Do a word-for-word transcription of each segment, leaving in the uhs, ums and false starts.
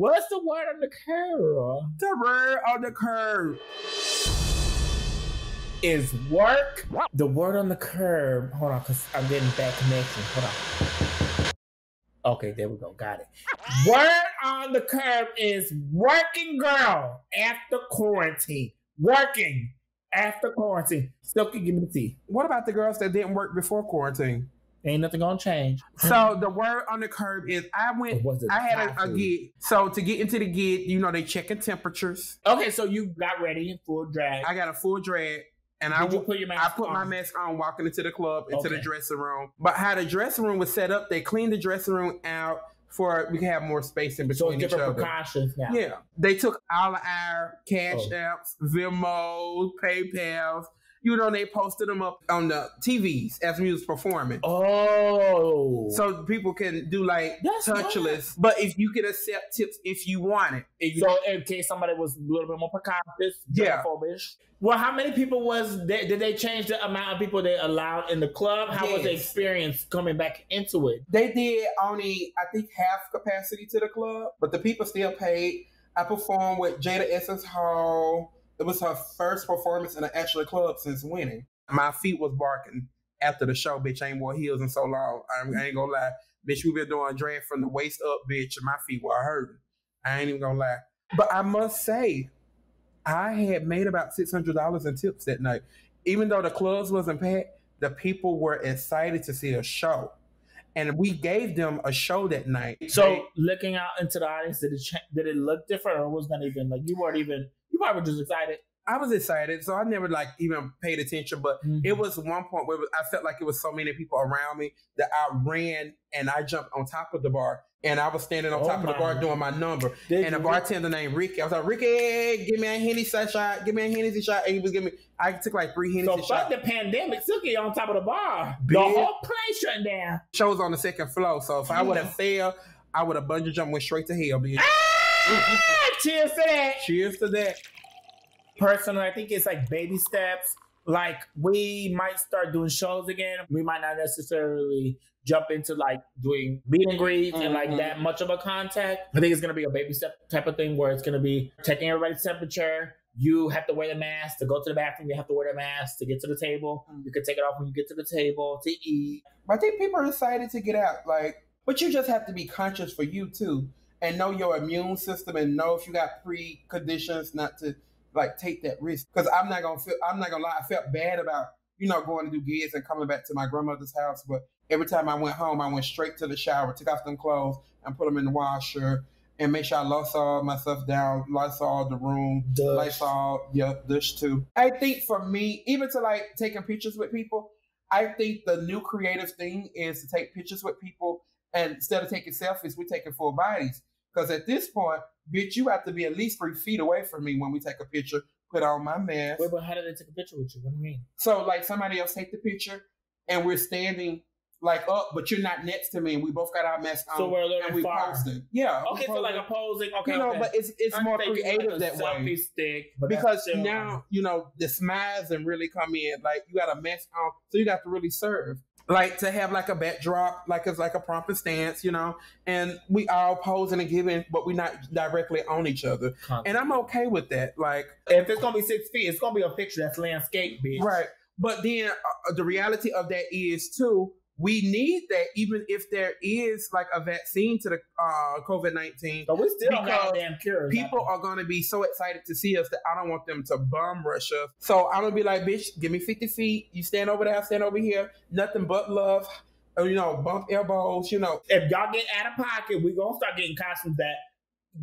What's the word on the curb? The word on the curb is work. The word on the curb. Hold on, because I'm getting bad connection. Hold on. Okay, there we go. Got it. Word on the curb is working, girl, after quarantine. Working after quarantine. Silky, give me the tea. What about the girls that didn't work before quarantine? Ain't nothing gonna change. So the word on the curb is I went, I had a, a gig. So to get into the gig, you know, they checking temperatures. Okay, so you got ready in full drag. I got a full drag. And Did I, you put your mask I put on? my mask on walking into the club, into okay. the dressing room. But how the dressing room was set up, they cleaned the dressing room out for, we can have more space in between so each other. Precautions now. Yeah. They took all of our cash oh. apps, Venmo, PayPals. You know, they posted them up on the T Vs as we was performing. Oh. So people can do like That's touchless. Nice. But if you could accept tips if you want it. If so in case somebody was a little bit more precautious, yeah. xenophobic. Well, how many people was there? Did they change the amount of people they allowed in the club? How yes. was the experience coming back into it? They did only, I think, half capacity to the club, but the people still paid. I performed with Jada Essence Hall. It was her first performance in an actual club since winning. My feet was barking after the show, bitch. I ain't wore heels in so long. I ain't gonna lie. Bitch, we been doing drag from the waist up, bitch, and my feet were hurting. I ain't even gonna lie. But I must say, I had made about six hundred dollars in tips that night. Even though the clubs wasn't packed, the people were excited to see a show. And we gave them a show that night. So they, looking out into the audience, did it, did it look different, or was not even, like, you weren't even... You probably were just excited. I was excited, so I never like even paid attention. But mm-hmm. it was one point where I felt like it was so many people around me that I ran and I jumped on top of the bar, and I was standing on oh top of the bar God. doing my number. Did and a bartender named Ricky, I was like, Ricky, give me a Hennessy shot, give me a Hennessy shot, and he was giving me. I took like three Hennessy shots. So fuck the pandemic, Silky on top of the bar, Big. the whole place shut down. Show's on the second floor, so if mm-hmm. I would have failed, I would have bungee jumped, went straight to hell, bitch. Cheers to that. Cheers to that. Personally, I think it's like baby steps. Like, we might start doing shows again. We might not necessarily jump into like doing meet and greets mm-hmm. and like that much of a contact. I think it's going to be a baby step type of thing where it's going to be taking everybody's temperature. You have to wear the mask to go to the bathroom. You have to wear the mask to get to the table. Mm-hmm. You can take it off when you get to the table to eat. I think people are excited to get out. Like, but you just have to be conscious for you too. And know your immune system, and know if you got preconditions not to like take that risk. Because I'm not gonna feel, I'm not gonna lie, I felt bad about you know going to do gigs and coming back to my grandmother's house. But every time I went home, I went straight to the shower, took off them clothes, and put them in the washer, and make sure I Lysol myself down, Lysol the room, dush. Lysol, yeah, dish too. I think for me, even to like taking pictures with people, I think the new creative thing is to take pictures with people. And instead of taking selfies, we're taking full bodies. Because at this point, bitch, you have to be at least three feet away from me when we take a picture, put on my mask. Wait, but how do they take a picture with you? What do you mean? So, like, somebody else take the picture, and we're standing, like, up, but you're not next to me, and we both got our mask on. So we're a little and we far. Posting. Yeah. Okay, so, like, a posing. Okay, You know, okay. but it's it's I'm more creative like that way. Stick, because still... now, you know, the smiles and really come in. Like, you got a mask on, so you got to really serve. Like, to have, like, a backdrop, like, it's like a proper stance, you know? And we all posing and giving, but we're not directly on each other. Constantly. And I'm okay with that. Like, if it's going to be six feet, it's going to be a picture that's landscape, bitch. Right. But then uh, the reality of that is, too, we need that even if there is, like, a vaccine to the uh, COVID nineteen. But we still got damn cure. People are going to be so excited to see us that I don't want them to bum rush us. So I'm going to be like, bitch, give me fifty feet. You stand over there, stand over here. Nothing but love. You know, bump elbows, you know. If y'all get out of pocket, we're going to start getting costumes that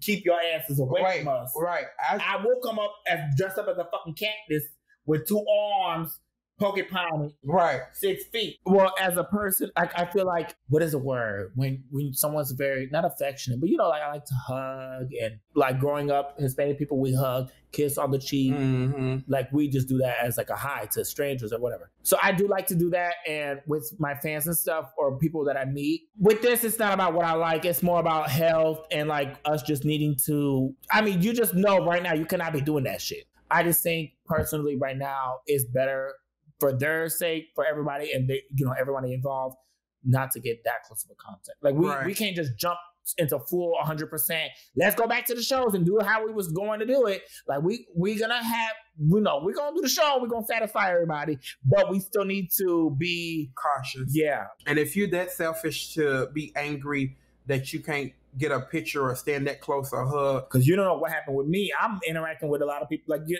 keep your asses away right, from us. Right. I, I will come up as dressed up as a fucking cactus with two arms. Pocket pound, right? Six feet. Well, as a person, I, I feel like what is a word when when someone's very not affectionate, but you know, like I like to hug and like growing up, Hispanic people we hug, kiss on the cheek, mm-hmm. like we just do that as like a hi to strangers or whatever. So I do like to do that, and with my fans and stuff or people that I meet. With this, it's not about what I like; it's more about health and like us just needing to. I mean, you just know right now you cannot be doing that shit. I just think personally, right now, it's better. For their sake, for everybody, and they, you know everybody involved, not to get that close of a contact. Like we, right. we can't just jump into full one hundred percent. Let's go back to the shows and do it how we was going to do it. Like we we gonna have, you know, we're gonna do the show. We're gonna satisfy everybody, but we still need to be cautious. Yeah. And if you're that selfish to be angry that you can't get a picture or stand that close or hug, because you don't know what happened with me. I'm interacting with a lot of people. Like you.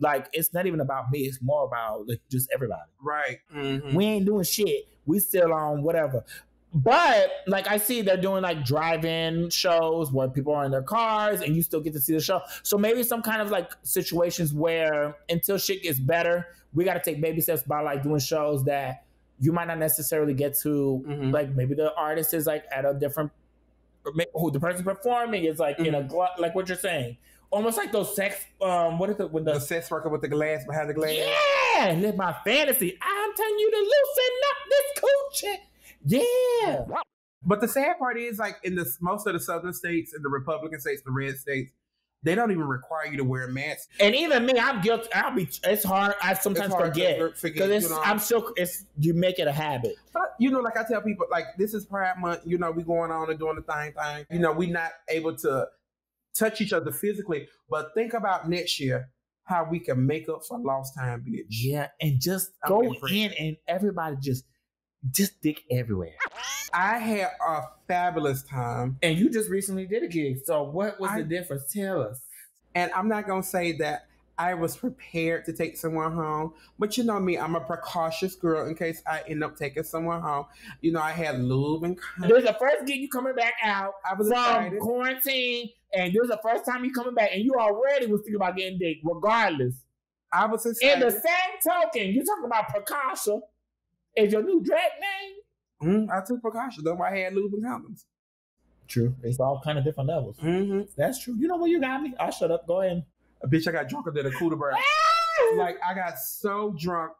Like, it's not even about me. It's more about like, just everybody. Right. Mm-hmm. We ain't doing shit. We still on whatever. But, like, I see they're doing, like, drive-in shows where people are in their cars and you still get to see the show. So maybe some kind of, like, situations where until shit gets better, we got to take baby steps by, like, doing shows that you might not necessarily get to. Mm-hmm. Like, maybe the artist is, like, at a different... Who the person performing is, like, mm-hmm. in a... Gl- like, what you're saying. Almost like those sex, um, what is it? When the, the sex worker with the glass, behind the glass. Yeah, live my fantasy. I'm telling you to loosen up this coochie. Yeah. But the sad part is, like, in the, most of the southern states, in the Republican states, the red states, they don't even require you to wear a mask. And even me, I'm guilty. I'll be, it's hard. I sometimes hard forget. Because you know, I'm still, it's, you make it a habit. But, you know, like I tell people, like, this is Pride Month. You know, we going on and doing the thing, thing. You know, we not able to touch each other physically, but think about next year how we can make up for lost time, bitch. Yeah, and just I'm go in and everybody just just dick everywhere. I had a fabulous time. And you just recently did a gig, so what was I, the difference? Tell us. And I'm not gonna say that I was prepared to take someone home, but you know me, I'm a precautious girl in case I end up taking someone home. You know, I had lube and cum. There's the first gig you coming back out I was from excited. Quarantine. And this is the first time you coming back, and you already was thinking about getting dick, regardless. I was excited. In the same token, you talking about Precaution is your new drag name. Mm, I took Precaution, though I had lube and condoms. True. It's all kind of different levels. Mm-hmm. That's true. You know what you got me? I shut up. Go ahead. A bitch, I got drunker than a cooler bird. Like, I got so drunk.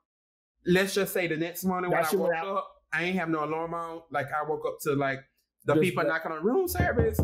Let's just say the next morning when I woke up, I ain't have no alarm on. Like, I woke up to, like, the people knocking on room service.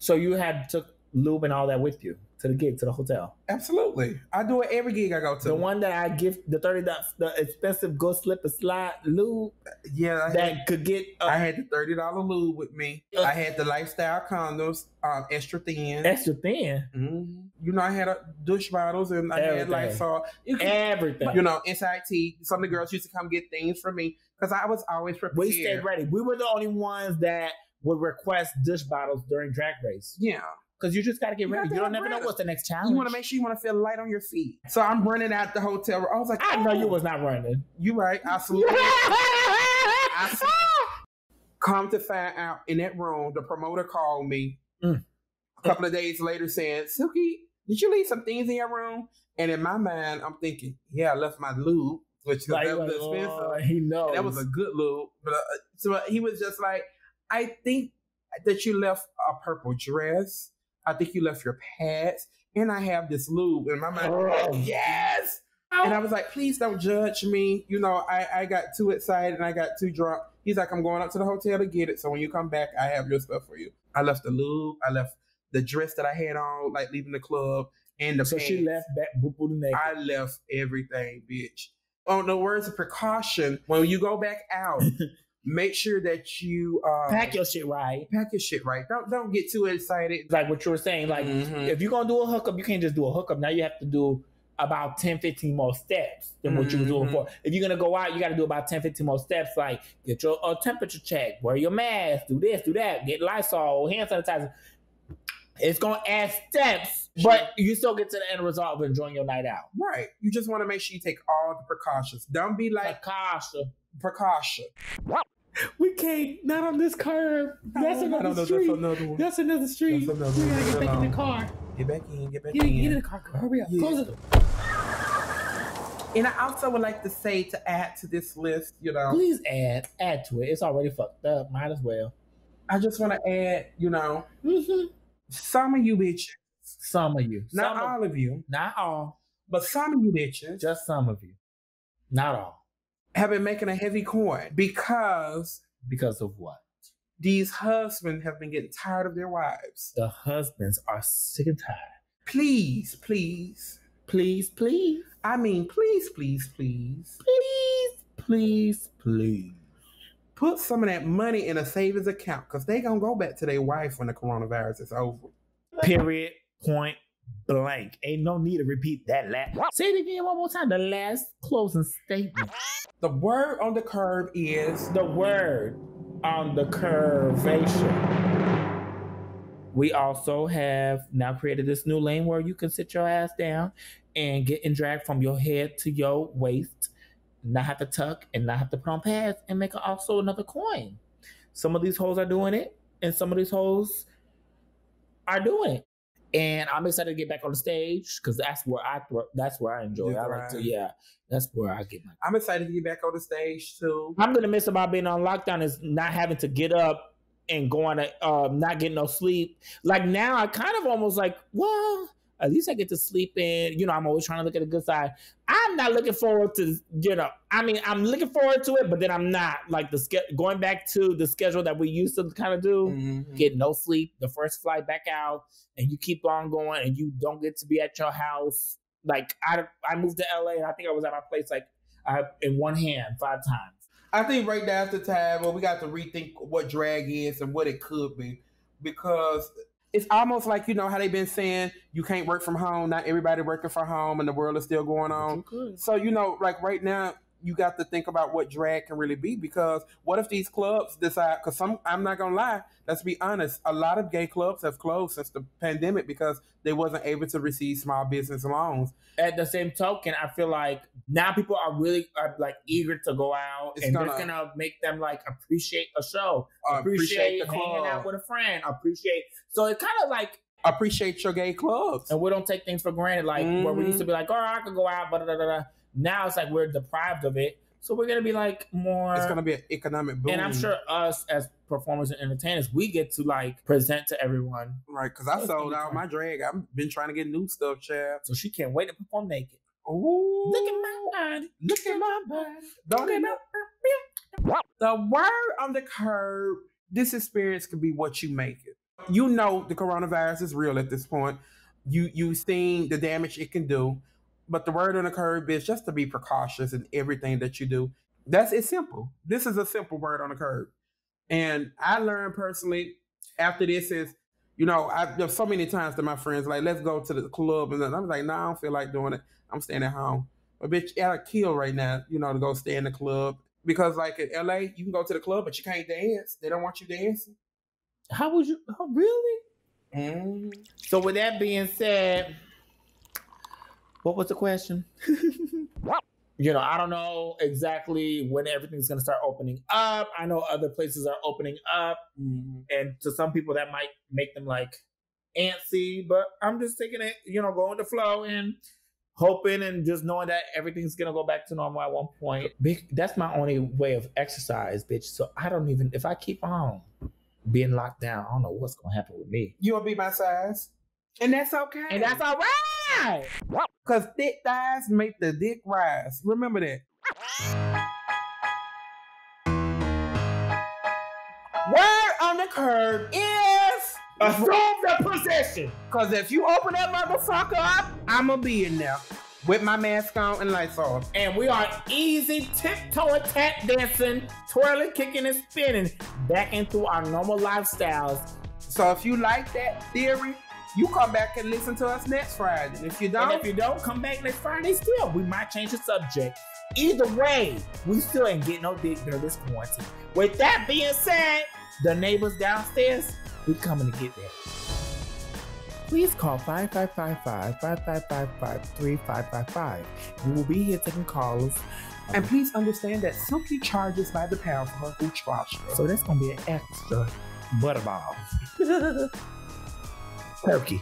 So you had took lube and all that with you to the gig, to the hotel? Absolutely. I do it every gig I go to. The one that I give, the thirty dollars, the expensive go slip and slide lube? Yeah. I that had, could get... Uh, I had the thirty dollars lube with me. Uh, I had the lifestyle condoms, um, extra thin. Extra thin? Mm-hmm. You know, I had a douche bottles and I everything. Had Lysol. You can, everything. You know, S I T. Some of the girls used to come get things from me because I was always prepared. We stayed ready. We were the only ones that... would request dish bottles during Drag Race. Yeah. Because you just got to get ready. You, you don't never know what's the next challenge. You want to make sure you want to feel light on your feet. So I'm running out the hotel room. I was like, I oh. know you was not running. You right. I salute you. I salute you. Come to find out in that room, the promoter called me mm. a couple of days later saying, Silky, did you leave some things in your room? And in my mind, I'm thinking, yeah, I left my lube, which is like, that was like, expensive. Oh, he knows. And that was a good lube. But, uh, so uh, he was just like, I think that you left a purple dress. I think you left your pads. And I have this lube. And my mind, oh, yes! Oh. And I was like, please don't judge me. You know, I, I got too excited and I got too drunk. He's like, I'm going up to the hotel to get it. So when you come back, I have your stuff for you. I left the lube. I left the dress that I had on, like leaving the club. And the so pants. She left that boo-boo naked. I left everything, bitch. On the words of precaution, when you go back out, make sure that you um, pack your shit right. Pack your shit right. Don't don't get too excited. Like what you were saying. Like mm-hmm. if you're gonna do a hookup, you can't just do a hookup. Now you have to do about ten, fifteen more steps than what mm-hmm. you were doing before. If you're gonna go out, you got to do about ten, fifteen more steps. Like get your uh, temperature check, wear your mask, do this, do that, get Lysol, hand sanitizer. It's gonna add steps, but you still get to the end result of enjoying your night out. Right. You just want to make sure you take all the precautions. Don't be like precaution. Precaution. We can't, not on this curb. That's another know, street. That's another, one. That's another street. That's another we gotta get back alone. In the car. Get back in, get back yeah, in. Get in the car, girl. Hurry up. Yeah. Close it up. And I also would like to say to add to this list, you know. Please add, add to it. It's already fucked up. Might as well. I just want to add, you know, mm-hmm. some of you bitches. Some of you. Not some all of, of you. Not all. But some of you bitches. Just some of you. Not all. Have been making a heavy coin because because of what these husbands have been getting tired of their wives. The husbands are sick and tired. Please, please, please, please. I mean, please, please, please, please, please, please, Put some of that money in a savings account because they going to go back to their wife when the coronavirus is over. Period. Point blank. Ain't no need to repeat that last. Say it again one more time. The last closing statement. The word on the curb is... The word on the curvation. We also have now created this new lane where you can sit your ass down and get in drag from your head to your waist. Not have to tuck and not have to put on pads and make also another coin. Some of these hoes are doing it and some of these hoes are doing it. And I'm excited to get back on the stage because that's where I that's where I enjoy. That's I like right. to, yeah, that's where I get my. I'm excited to get back on the stage too. I'm gonna miss about being on lockdown is not having to get up and going to uh, not getting no sleep. Like now, I kind of almost like, well, at least I get to sleep in. You know, I'm always trying to look at the good side. I'm not looking forward to, you know, I mean, I'm looking forward to it, but then I'm not. Like, the going back to the schedule that we used to kind of do, mm-hmm. get no sleep, the first flight back out, and you keep on going, and you don't get to be at your house. Like, I, I moved to L A, and I think I was at my place, like, I, in one hand, five times. I think right now is the time where we got to rethink what drag is and what it could be, because... It's almost like, you know, how they've been saying you can't work from home. Not everybody working from home and the world is still going on. You so, you know, like right now, you got to think about what drag can really be, because what if these clubs decide, because some, I'm not going to lie, let's be honest, a lot of gay clubs have closed since the pandemic because they wasn't able to receive small business loans. At the same token, I feel like now people are really are like eager to go out it's and gonna, it's going to make them like appreciate a show, appreciate, appreciate the hanging club. out with a friend, appreciate. So it kind of like, appreciate your gay clubs. And we don't take things for granted. Like mm-hmm. where we used to be like, oh, I could go out, blah, blah, blah, blah. Now it's like we're deprived of it. So we're going to be like more... It's going to be an economic boom. And I'm sure us as performers and entertainers, we get to like present to everyone. Right, because I sold out my drag. I've been trying to get new stuff, child. So she can't wait to perform naked. Ooh. Look at my body. Look at my body. Don't get up. The word on the curb, this experience could be what you make it. You know the coronavirus is real at this point. You, you've seen the damage it can do. But the word on the curb is just to be precautious in everything that you do. That's it's simple. This is a simple word on the curb. And I learned personally after this is, you know, I've there's so many times that my friends like, let's go to the club. And I'm like, no, nah, I don't feel like doing it. I'm staying at home. But bitch, at a kill right now, you know, to go stay in the club. Because like in L A, you can go to the club, but you can't dance. They don't want you dancing. How would you, oh, really? Mm. So with that being said, what was the question? You know, I don't know exactly when everything's going to start opening up. I know other places are opening up. Mm-hmm. And to some people that might make them like antsy, but I'm just taking it, you know, going to flow and hoping and just knowing that everything's going to go back to normal at one point. That's my only way of exercise, bitch. So I don't even, if I keep on being locked down, I don't know what's going to happen with me. You'll be my size. And that's okay. And that's all right. Because thick thighs make the dick rise. Remember that. Word on the curb is... Assume the possession. Because if you open that motherfucker up, I'ma be in there. With my mask on and Lysol. And we are easy tiptoeing, tap dancing, twirling, kicking, and spinning back into our normal lifestyles. So if you like that theory, you come back and listen to us next Friday. And if you don't, and if you don't, come back next Friday still. We might change the subject. Either way, we still ain't getting no dick during this quarantine. With that being said, the neighbors downstairs, we coming to get that. Please call five five five five, five five five five, three five five five. We will be here taking calls. And please understand that Silky charges by the pound for her hooch washer. So that's going to be an extra butterball. Turkey.